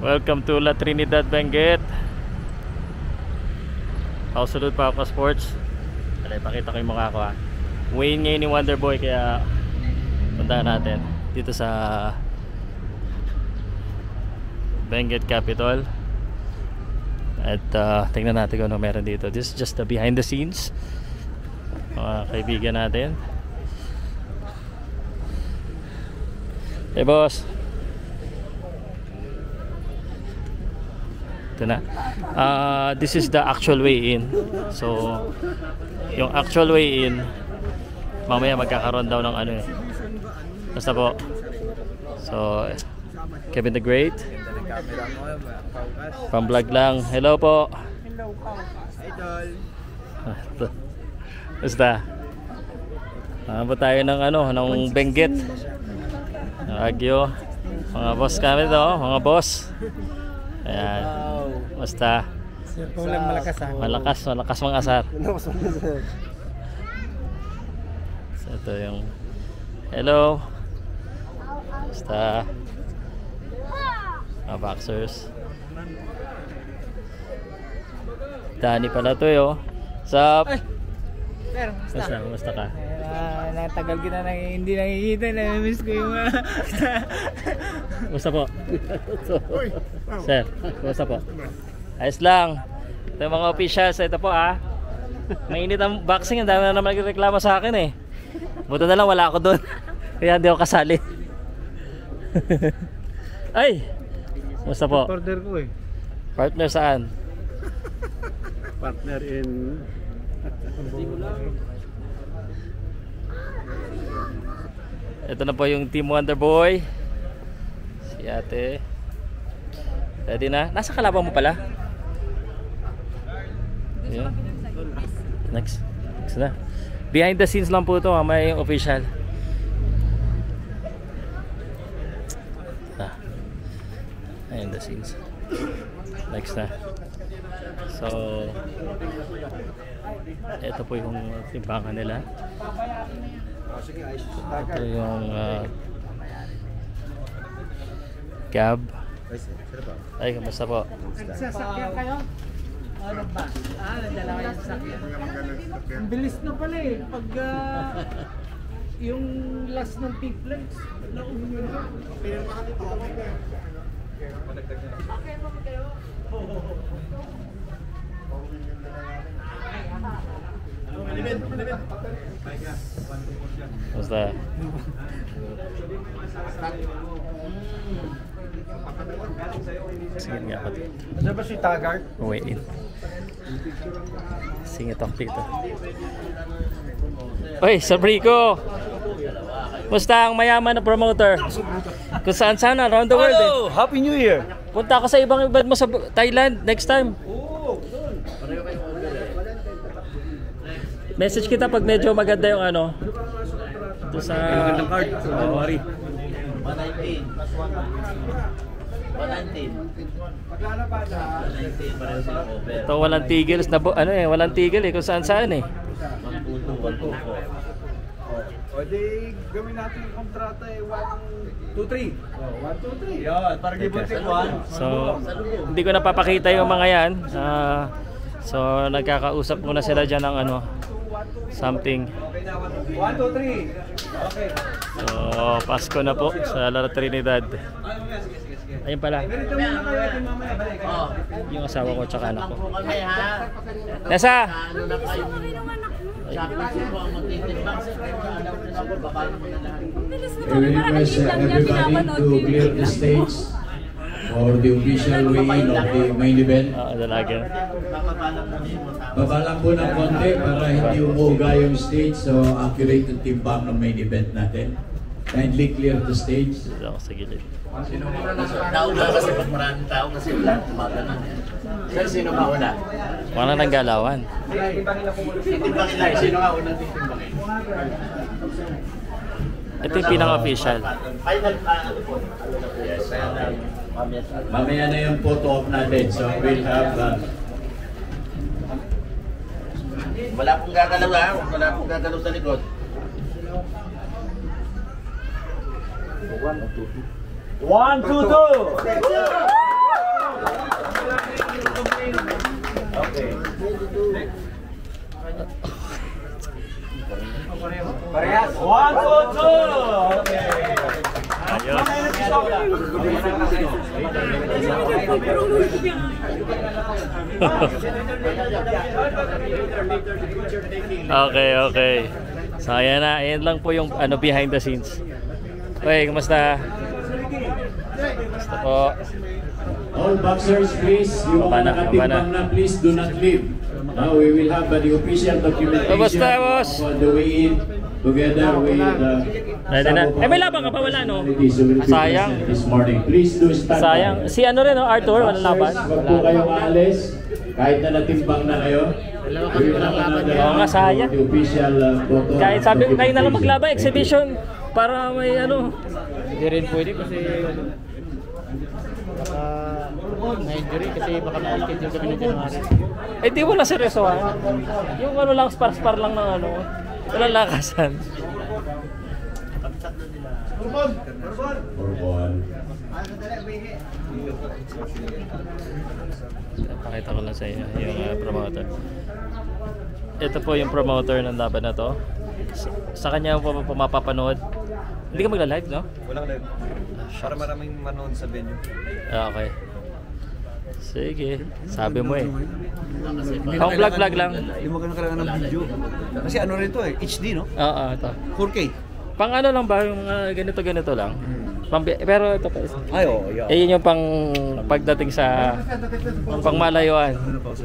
Welcome to La Trinidad, Benguet. Ako salud pa ako sports. Alay, pakita ko yung mukha ko ha. Win ngayon ni Wonder Boy, kaya punta natin dito sa Benguet Capital. At tingnan natin kung ano meron dito. This is just the behind the scenes, mga kaibigan natin. Hey boss. Ito na. This is the actual way in. So yung actual way in, mamaya magkakaroon daw ng ano eh. Basta po. So Kevin the Great. Pang-vlog lang. Hello po. Hello po. Idol. Basta. Abot tayo ng ano, ng Benguet. Agyo, mga boss kami to, mga boss. Ayan, basta malakas mga asar. So, ito yung hello, basta mga boxers. Dani pala to yo. Sup? Pero, musta ka? Natagal ko na hindi nakikita, na-miss ko yung mga... Musta po? Sir, musta po? Ayos lang. Ito yung mga officials, ito po ah. Mainit ang boxing, ang dami na naman nagreklamo sa akin eh. Buto na lang, wala ako doon. Kaya hindi ako kasali. Ay! Musta po? Partner ko eh. Partner saan? Partner in... Ito na po yung Team Wonder Boy. Si ate. Ready na? Nasa kalaban mo pala? Yeah. Next na. Behind the scenes lang po ito. May official. Ah. Behind the scenes. Next na. So ito po yung timbangan nila. Ito yung cab. Ay, kamusta po? Nagsasakyan kayo? Ano ba? Nandala kayo sa sakyan. Ang bilis na pala eh. Pag yung last ng peak flights, naunyo na. Pero makakapagod na. Okay, magkayo. Basta. Singit nga ako dito. Ano ba si Taggart? Wait in. Singit ako dito. Uy, Sabrico! Musta ang mayaman na promoter? Kung saan sana, around the world eh. Hello! Happy New Year! Punta ako sa ibang event mo sa Thailand next time. Message kita pag medyo maganda yung ano. Ito sa... Magandang card. Don't worry. 119. Plus 119. Ito walang tigil. Ano eh, walang tigil eh. Kung saan saan eh. 122. O di gawin natin yung kontrata eh. 123. 123. Yan. Para gibuntik 1. So, hindi ko napapakita yung mga yan. So, nagkakausap muna sila dyan ng ano. Something. 1, 2, 3. Okay. So, Pasko na po sa La Trinidad. Ayun pala. Yung asawa ko tsaka anak ko. Nasa? We request everybody to clear the stage for the official way in of the main event. Babalak po ng konti para hindi umuuga yung stage, so accurate yung timbang ng main event natin. Kindly clear the stage. Dito sa gilid. Sino mauna? Nauna kasi pag maraming tao kasi lahat umaga na. Sir, sino mauna? Wala nang galawan. Timbangin lang. Sino nga unang timbangin? Ito yung pinaka-official. Final po. Yes, mamaya na yung photo op natin, so we'll have wala pong gagalaw ha, wala pong gagalaw sa likod. 1, 2, 2. 1, 2, 2! Okay, okay. So ayan na, ayan lang po yung ano, behind the scenes. Okay, kumusta? Kumusta po? All boxers, please, you all nakatimpang na, please do not leave. Now we will have the official documentation on the way in together with eh, may labang ka pa, wala no? Sayang. Sayang. Si ano rin, no? Arthur, walang laban. Huwag po kayong aalis, kahit na natimpang na kayo. Oo nga, sayang. Kahit sabi ko kayo nalang maglaba, exhibition, para may ano. Hindi rin pwede kasi na-injury kasi baka na-schedule kami na January. Eh di wala seryoso ha. Yung ano lang, spar-spar lang ng ano. Walang lakasan. Pakita ko lang sa inyo yung promoter. Ito po yung promoter ng laban na to. Sa kanya po mapapanood. Hindi ka magla-live, no? Walang live. Para maraming manood sa venue. Okay. Sige, sabi mo eh. Ang vlog-vlog lang. Hindi mo kailangan ng video. Kasi ano rin ito eh, HD no? Oo, ito. 4K. Pang ano lang ba, yung ganito-ganito lang. Pero ito pa. Ay, oo. Yun yung pang pagdating sa pangmalayuan.